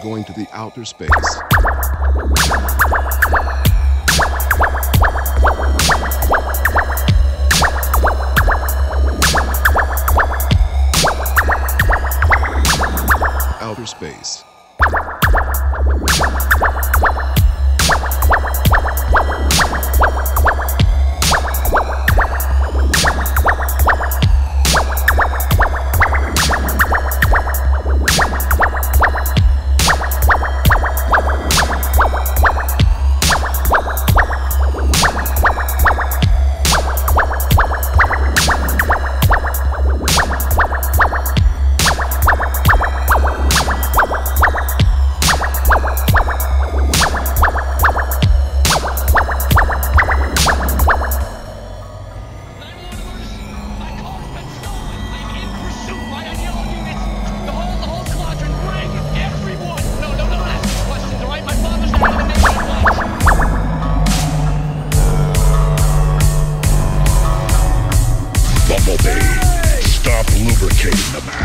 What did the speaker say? are going to the outer space. Outer space. Stop lubricating the mouth.